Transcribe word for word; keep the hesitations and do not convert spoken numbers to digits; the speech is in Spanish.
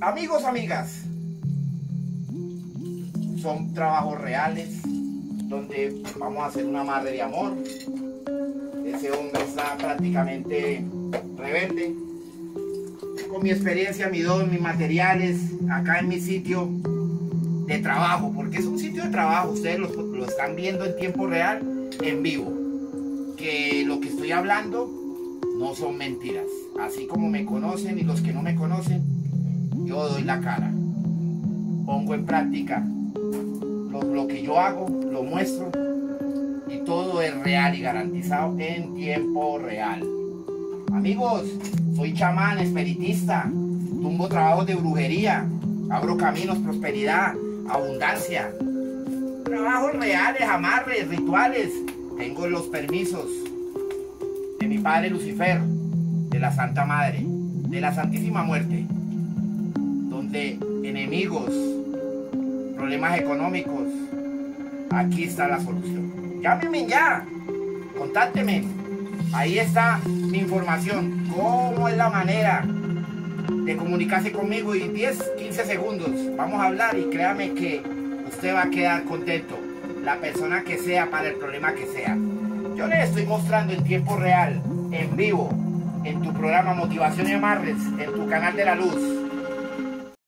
Amigos, amigas, son trabajos reales donde vamos a hacer un amarre de amor. Ese hombre está prácticamente rebelde. Con mi experiencia, mi don, mis materiales, acá en mi sitio de trabajo, porque es un sitio de trabajo, ustedes lo, lo están viendo en tiempo real, en vivo, que lo que estoy hablando no son mentiras. Así como me conocen y los que no me conocen, yo doy la cara, pongo en práctica lo, lo que yo hago, lo muestro, y todo es real y garantizado en tiempo real. Amigos, soy chamán, espiritista, tumbo trabajos de brujería, abro caminos, prosperidad, abundancia, trabajos reales, amarres, rituales. Tengo los permisos de mi padre Lucifer, de la Santa Madre, de la Santísima Muerte, donde enemigos, problemas económicos, aquí está la solución. Llámenme ya, contáctenme, ahí está mi información, cómo es la manera de comunicarse conmigo, y diez, quince segundos vamos a hablar, y créame que usted va a quedar contento, la persona que sea, para el problema que sea. Yo les estoy mostrando en tiempo real, en vivo, en tu programa Motivación y Amarres, en tu canal de la luz.